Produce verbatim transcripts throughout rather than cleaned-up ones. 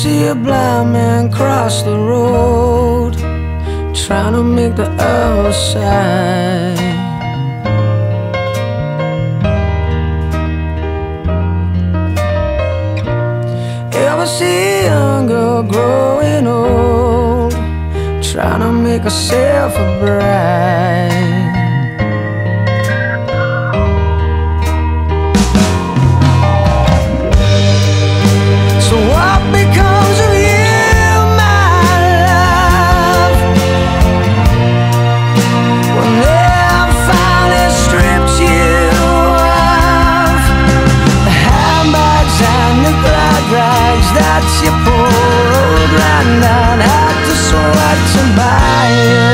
see a blind man cross the road, trying to make the outside. Ever see a young girl growing old, trying to make herself a bride. That's your poor old right now. I just want to buy it.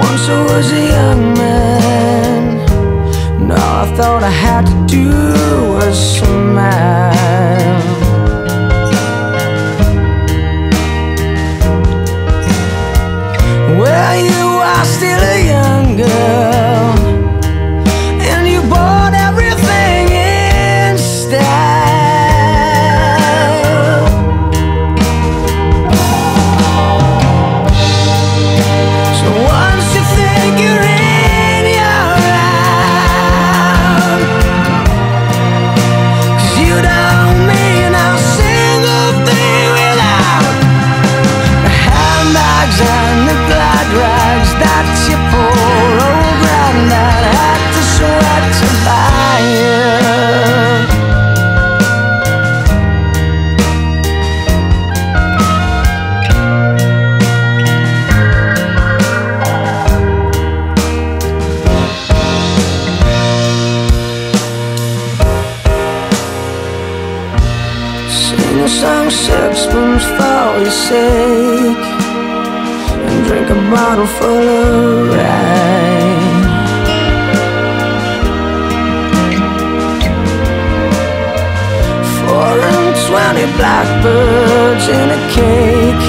Once I was a young man, all I thought I had to do was smile. Still a young girl, and you bought everything in style. So once you think you're in, you're out, 'cause you don't mean a single thing without the handbags and the glad rags. That's your poor old granddad had to sweat to buy you. Sing a song, sixpence for your sake, and drink a bottle full of wine. Four and twenty blackbirds in a cake,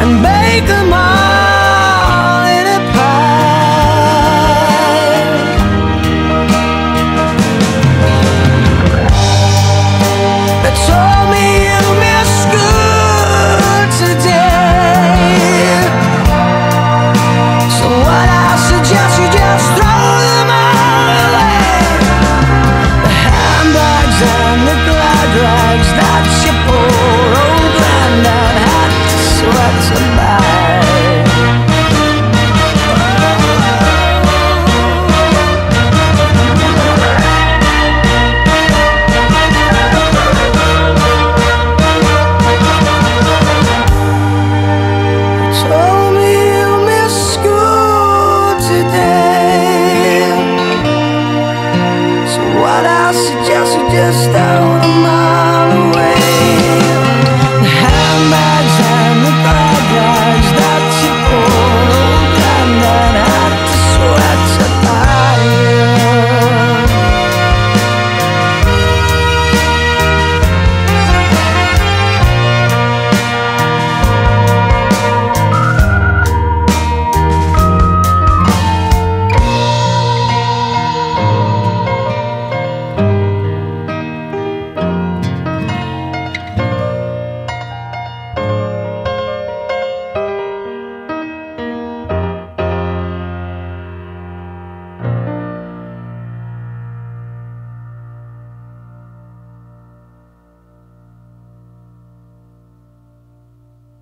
and bake them all in a pie. They told me you missed school today. Just out of my